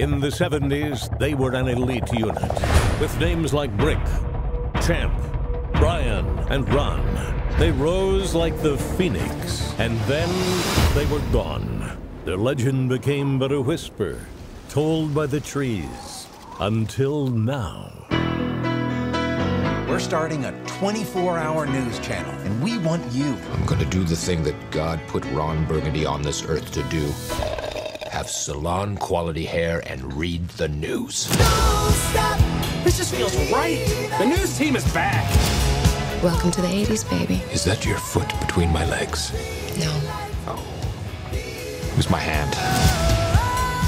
In the 70s, they were an elite unit with names like Brick, Champ, Brian, and Ron. They rose like the phoenix, and then they were gone. Their legend became but a whisper, told by the trees, until now. We're starting a 24-hour news channel, and we want you. I'm gonna do the thing that God put Ron Burgundy on this earth to do. Have salon-quality hair and read the news. Don't stop. This just feels right. The news team is back. Welcome to the 80s, baby. Is that your foot between my legs? No. Oh. It was my hand.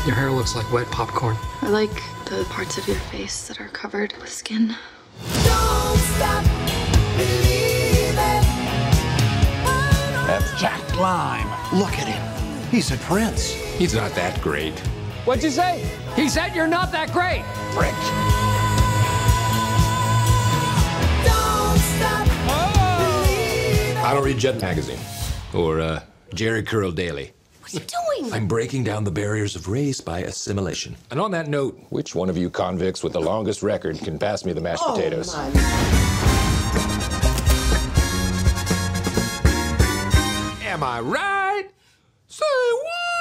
Your hair looks like wet popcorn. I like the parts of your face that are covered with skin. Don't stop believing. That's Jack Blyme. Look at him. He's a prince. He's not that great. What'd you say? He said you're not that great. Brick. Don't stop believing. I don't read Jet Magazine or Jerry Curl Daily. What are you doing? I'm breaking down the barriers of race by assimilation. And on that note, which one of you convicts with the longest record can pass me the mashed potatoes? Am I right? Say what?